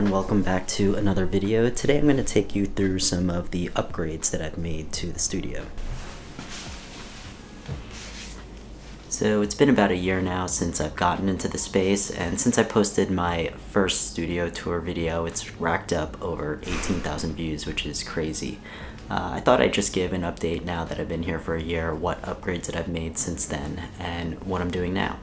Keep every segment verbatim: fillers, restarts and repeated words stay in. everyone, welcome back to another video. Today I'm going to take you through some of the upgrades that I've made to the studio. So it's been about a year now since I've gotten into the space, and since I posted my first studio tour video, it's racked up over eighteen thousand views, which is crazy. Uh, I thought I'd just give an update now that I've been here for a year, what upgrades that I've made since then, and what I'm doing now.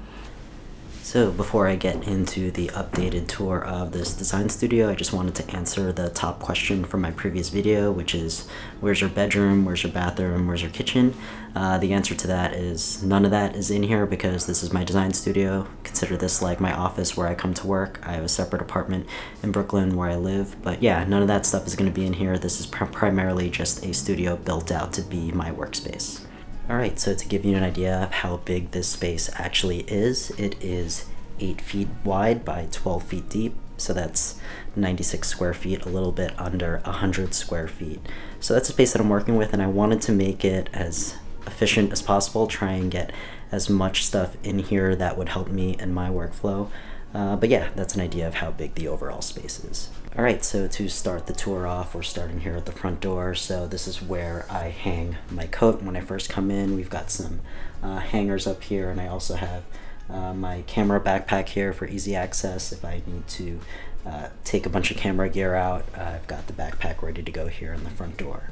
So before I get into the updated tour of this design studio, I just wanted to answer the top question from my previous video, which is, where's your bedroom, where's your bathroom, where's your kitchen? Uh, the answer to that is none of that is in here because this is my design studio. Consider this like my office where I come to work. I have a separate apartment in Brooklyn where I live, but yeah, none of that stuff is going to be in here. This is pr- primarily just a studio built out to be my workspace. Alright, so to give you an idea of how big this space actually is, it is eight feet wide by twelve feet deep, so that's ninety-six square feet, a little bit under one hundred square feet. So that's the space that I'm working with, and I wanted to make it as efficient as possible, try and get as much stuff in here that would help me in my workflow. Uh, but yeah, that's an idea of how big the overall space is. Alright, so to start the tour off, we're starting here at the front door. So this is where I hang my coat when I first come in. We've got some uh, hangers up here, and I also have uh, my camera backpack here for easy access if I need to uh, take a bunch of camera gear out. Uh, I've got the backpack ready to go here in the front door.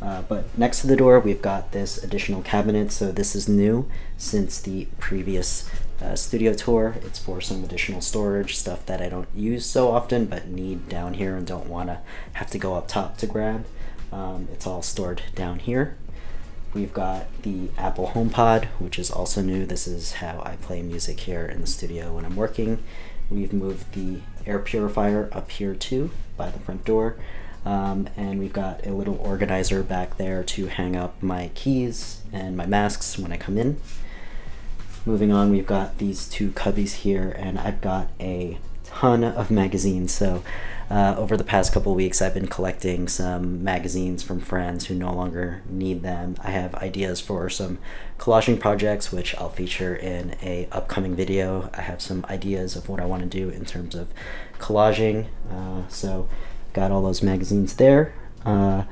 Uh, but next to the door, we've got this additional cabinet. So this is new since the previous Uh, studio tour. It's for some additional storage, stuff that I don't use so often but need down here and don't want to have to go up top to grab. Um, it's all stored down here. We've got the Apple HomePod, which is also new. This is how I play music here in the studio when I'm working. We've moved the air purifier up here too by the front door, um, and we've got a little organizer back there to hang up my keys and my masks when I come in. Moving on, we've got these two cubbies here, and I've got a ton of magazines. So uh, over the past couple weeks, I've been collecting some magazines from friends who no longer need them. I have ideas for some collaging projects, which I'll feature in a upcoming video. I have some ideas of what I want to do in terms of collaging. Uh, so got all those magazines there. Uh,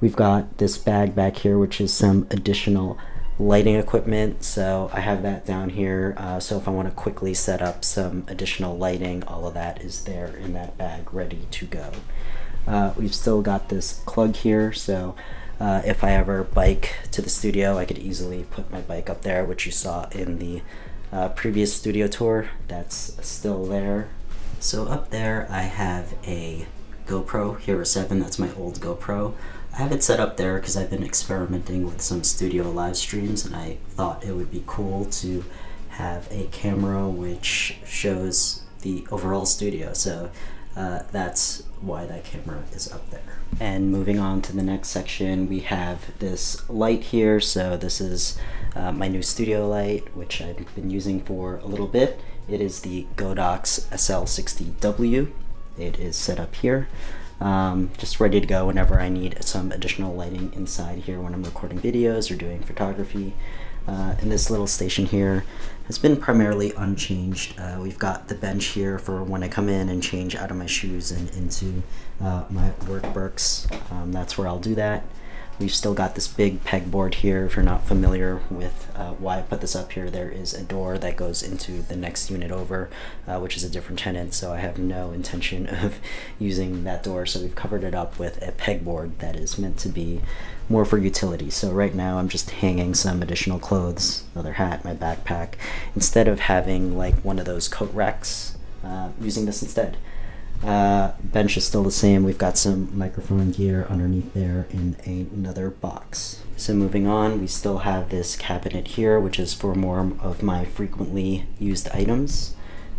we've got this bag back here, which is some additional lighting equipment, so I have that down here. Uh, so if I want to quickly set up some additional lighting, all of that is there in that bag ready to go. Uh, we've still got this plug here, so uh, if I ever bike to the studio, I could easily put my bike up there, which you saw in the uh, previous studio tour. That's still there. So up there I have a GoPro Hero seven, that's my old GoPro. I have it set up there because I've been experimenting with some studio live streams, and I thought it would be cool to have a camera which shows the overall studio. So uh, that's why that camera is up there. And moving on to the next section, we have this light here. So this is uh, my new studio light, which I've been using for a little bit. It is the Godox S L sixty W. It is set up here. Um, just ready to go whenever I need some additional lighting inside here when I'm recording videos or doing photography. Uh, and this little station here has been primarily unchanged. Uh, we've got the bench here for when I come in and change out of my shoes and into uh, my work bricks. Um, that's where I'll do that. We've still got this big pegboard here. If you're not familiar with uh, why I put this up here, there is a door that goes into the next unit over, uh, which is a different tenant, so I have no intention of using that door, so we've covered it up with a pegboard that is meant to be more for utility. So right now I'm just hanging some additional clothes, another hat, my backpack, instead of having like one of those coat racks, uh, using this instead. Uh, bench is still the same. We've got some microphone gear underneath there in another box. So moving on, we still have this cabinet here, which is for more of my frequently used items.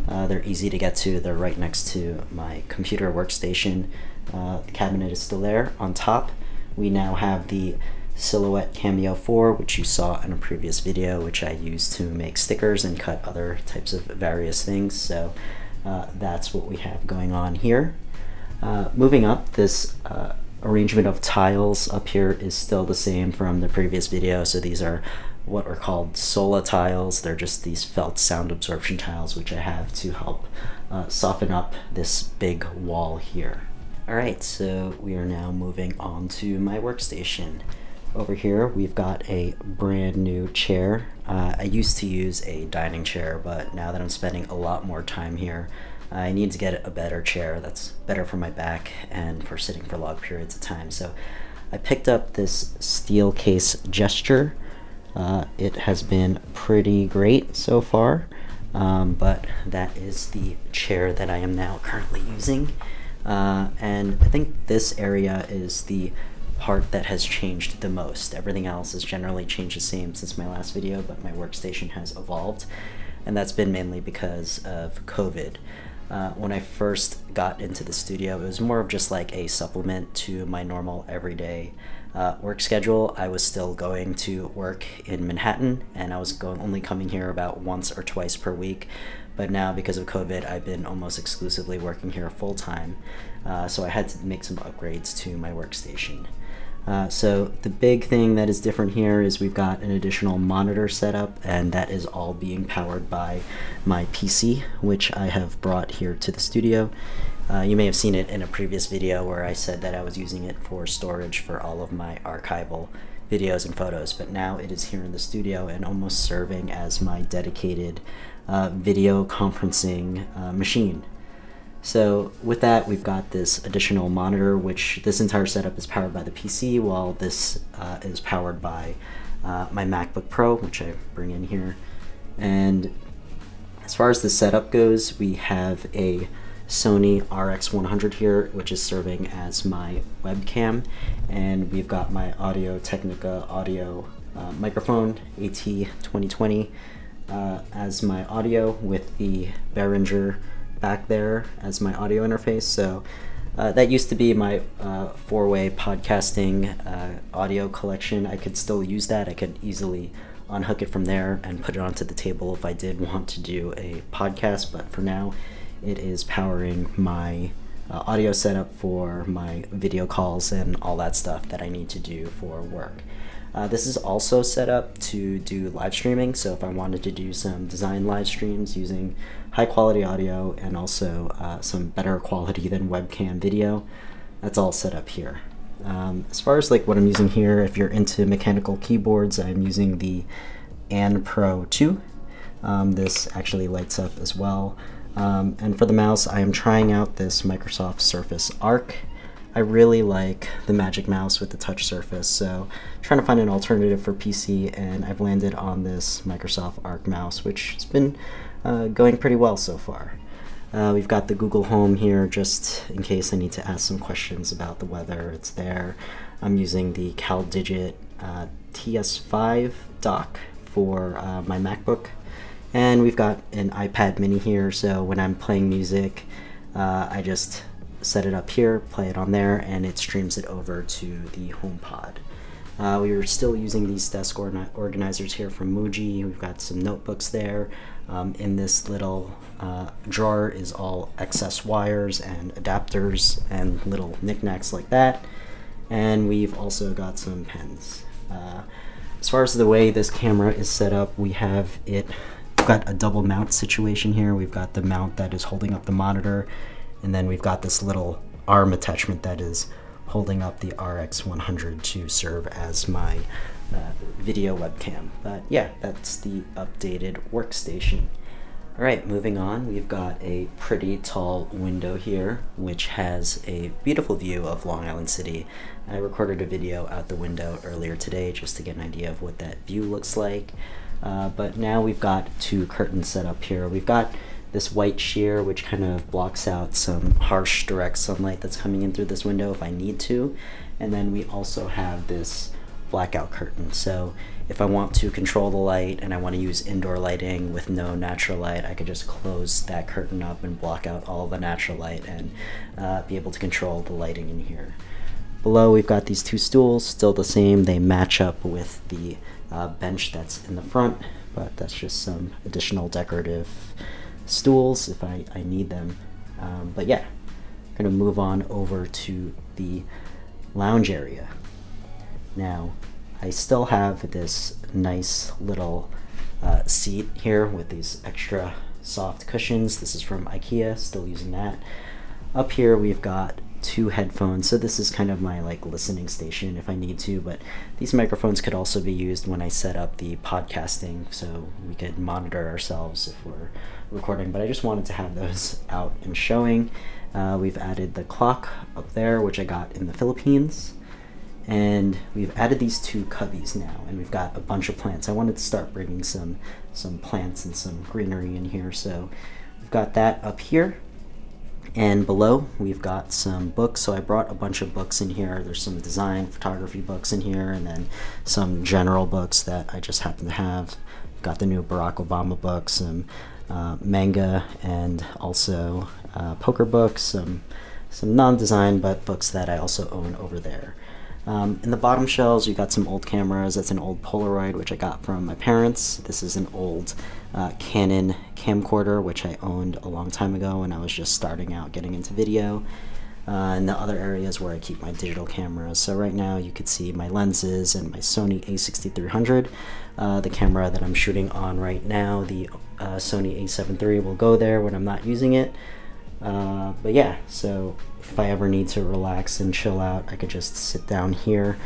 Uh, they're easy to get to. They're right next to my computer workstation. Uh, the cabinet is still there. On top, we now have the Silhouette Cameo four, which you saw in a previous video, which I used to make stickers and cut other types of various things. So Uh, that's what we have going on here. Uh, moving up, this uh, arrangement of tiles up here is still the same from the previous video. So these are what are called Sola tiles. They're just these felt sound absorption tiles, which I have to help uh, soften up this big wall here. All right, so we are now moving on to my workstation. Over here, we've got a brand new chair. Uh, I used to use a dining chair, but now that I'm spending a lot more time here, I need to get a better chair that's better for my back and for sitting for long periods of time. So I picked up this Steelcase Gesture. Uh, it has been pretty great so far, um, but that is the chair that I am now currently using. Uh, and I think this area is the part that has changed the most. Everything else has generally changed the same since my last video, but my workstation has evolved, and that's been mainly because of COVID. Uh, when I first got into the studio, it was more of just like a supplement to my normal everyday uh, work schedule. I was still going to work in Manhattan, and I was going, only coming here about once or twice per week. But now, because of COVID, I've been almost exclusively working here full time. Uh, so I had to make some upgrades to my workstation. Uh, so the big thing that is different here is we've got an additional monitor setup, and that is all being powered by my P C, which I have brought here to the studio. Uh, you may have seen it in a previous video where I said that I was using it for storage for all of my archival videos and photos, but now it is here in the studio and almost serving as my dedicated uh, video conferencing uh, machine. So with that, we've got this additional monitor, which this entire setup is powered by the P C, while this uh, is powered by uh, my MacBook Pro, which I bring in here. And as far as the setup goes, we have a Sony R X one hundred here, which is serving as my webcam. And we've got my Audio Technica audio uh, microphone, A T twenty twenty, uh, as my audio, with the Behringer back there as my audio interface. So uh, that used to be my uh, four-way podcasting uh, audio collection. I could still use that. I could easily unhook it from there and put it onto the table if I did want to do a podcast, but for now it is powering my uh, audio setup for my video calls and all that stuff that I need to do for work. Uh, this is also set up to do live streaming, so if I wanted to do some design live streams using high quality audio and also uh, some better quality than webcam video, that's all set up here. Um, as far as like what I'm using here, if you're into mechanical keyboards, I'm using the An Pro two. Um, this actually lights up as well. Um, and for the mouse, I am trying out this Microsoft Surface Arc. I really like the Magic Mouse with the touch surface, so I'm trying to find an alternative for P C, and I've landed on this Microsoft Arc mouse, which has been uh, going pretty well so far. Uh, we've got the Google Home here just in case I need to ask some questions about the weather. It's there. I'm using the CalDigit uh, T S five dock for uh, my MacBook, and we've got an iPad mini here, so when I'm playing music, uh, I just set it up here, play it on there, and it streams it over to the HomePod. Uh, we were still using these desk or organizers here from Muji. We've got some notebooks there. Um, in this little uh, drawer is all excess wires and adapters and little knickknacks like that. And we've also got some pens. Uh, as far as the way this camera is set up, we have it, we've got a double mount situation here. We've got the mount that is holding up the monitor, and then we've got this little arm attachment that is holding up the R X one hundred to serve as my uh, video webcam. But yeah, that's the updated workstation. All right, moving on, we've got a pretty tall window here, which has a beautiful view of Long Island City. I recorded a video out the window earlier today just to get an idea of what that view looks like. Uh, but now we've got two curtains set up here. We've got this white sheer, which kind of blocks out some harsh direct sunlight that's coming in through this window if I need to. And then we also have this blackout curtain. So if I want to control the light and I want to use indoor lighting with no natural light, I could just close that curtain up and block out all the natural light and uh, be able to control the lighting in here. Below, we've got these two stools, still the same. They match up with the uh, bench that's in the front, but that's just some additional decorative stools if I, I need them. Um, but yeah, I'm gonna move on over to the lounge area. Now, I still have this nice little uh, seat here with these extra soft cushions. This is from IKEA, still using that. Up here we've got two headphones, so this is kind of my like listening station if I need to, but these microphones could also be used when I set up the podcasting, so we could monitor ourselves if we're recording, but I just wanted to have those out and showing. Uh, we've added the clock up there, which I got in the Philippines, and we've added these two cubbies now, and we've got a bunch of plants. I wanted to start bringing some some plants and some greenery in here, so we've got that up here. And below we've got some books, so I brought a bunch of books in here. There's some design photography books in here, and then some general books that I just happen to have. Got the new Barack Obama books, some uh, manga, and also uh, poker books, some some non-design but books that I also own over there. Um, in the bottom shelves, you've got some old cameras. That's an old Polaroid, which I got from my parents. This is an old uh, Canon camcorder, which I owned a long time ago when I was just starting out getting into video. Uh, and the other areas where I keep my digital cameras. So right now you could see my lenses and my Sony a sixty-three hundred. Uh, the camera that I'm shooting on right now, the uh, Sony a seven three, will go there when I'm not using it. Uh, but yeah, so if I ever need to relax and chill out, I could just sit down here.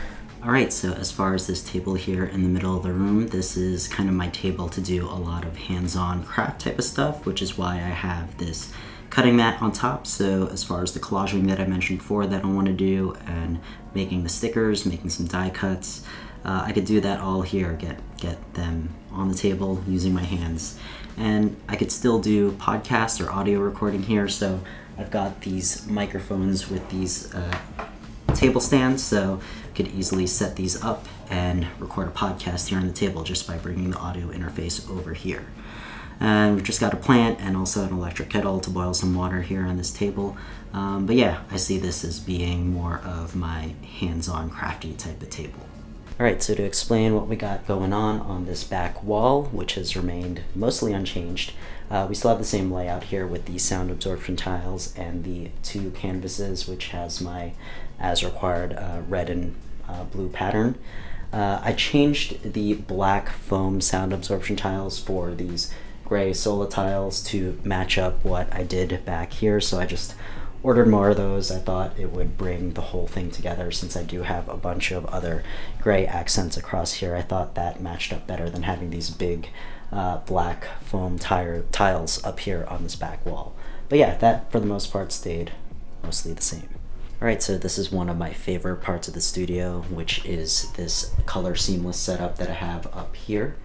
Alright, so as far as this table here in the middle of the room, this is kind of my table to do a lot of hands-on craft type of stuff, which is why I have this cutting mat on top. So as far as the collaging that I mentioned before that I want to do, and making the stickers, making some die cuts, uh, I could do that all here, get, get them on the table using my hands. And I could still do podcasts or audio recording here, so I've got these microphones with these uh, table stands, so I could easily set these up and record a podcast here on the table just by bringing the audio interface over here. And we've just got a plant and also an electric kettle to boil some water here on this table. Um, but yeah, I see this as being more of my hands-on crafty type of table. Alright, so to explain what we got going on on this back wall, which has remained mostly unchanged, uh, we still have the same layout here with the sound absorption tiles and the two canvases, which has my as required uh, red and uh, blue pattern. Uh, I changed the black foam sound absorption tiles for these gray solar tiles to match up what I did back here, so I just ordered more of those. I thought it would bring the whole thing together since I do have a bunch of other gray accents across here. I thought that matched up better than having these big uh, black foam tire tiles up here on this back wall. But yeah, that for the most part stayed mostly the same. Alright, so this is one of my favorite parts of the studio, which is this color seamless setup that I have up here.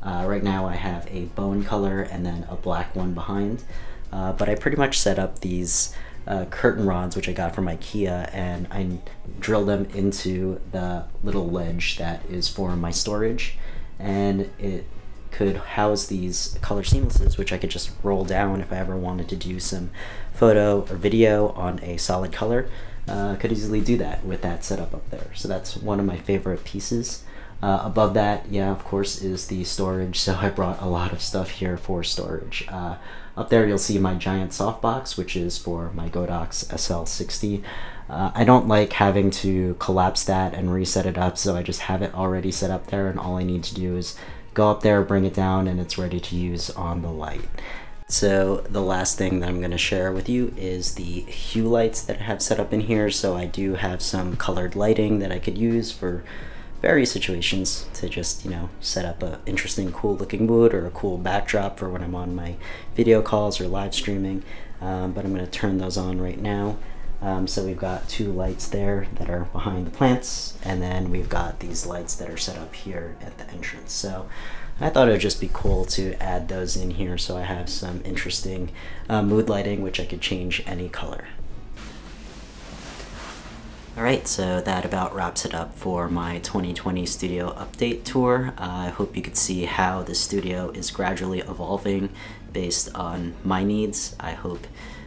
Uh, right now I have a bone color and then a black one behind, uh, but I pretty much set up these Uh, curtain rods, which I got from IKEA, and I drill them into the little ledge that is for my storage, and it could house these color seamlesses, which I could just roll down if I ever wanted to do some photo or video on a solid color. Uh, could easily do that with that setup up there, so that's one of my favorite pieces. Uh, above that, yeah, of course, is the storage, so I brought a lot of stuff here for storage. Uh, up there you'll see my giant softbox, which is for my Godox S L sixty. Uh, I don't like having to collapse that and reset it up, so I just have it already set up there, and all I need to do is go up there, bring it down, and it's ready to use on the light. So the last thing that I'm going to share with you is the hue lights that I have set up in here, so I do have some colored lighting that I could use for various situations to just, you know, set up a interesting, cool looking mood or a cool backdrop for when I'm on my video calls or live streaming. Um, but I'm going to turn those on right now. Um, so we've got two lights there that are behind the plants, and then we've got these lights that are set up here at the entrance. So I thought it would just be cool to add those in here so I have some interesting uh, mood lighting, which I could change any color. Alright, so that about wraps it up for my twenty twenty studio update tour. Uh, I hope you could see how the studio is gradually evolving based on my needs. I hope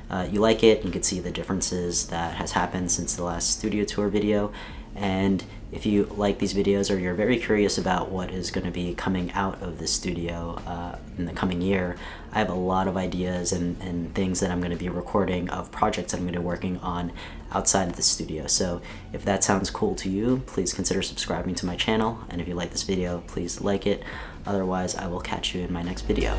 uh, you like it. You could see the differences that has happened since the last studio tour video. And if you like these videos or you're very curious about what is going to be coming out of the studio uh, in the coming year, I have a lot of ideas and, and things that I'm going to be recording of projects that I'm going to be working on outside of the studio. So if that sounds cool to you, please consider subscribing to my channel. And if you like this video, please like it. Otherwise, I will catch you in my next video.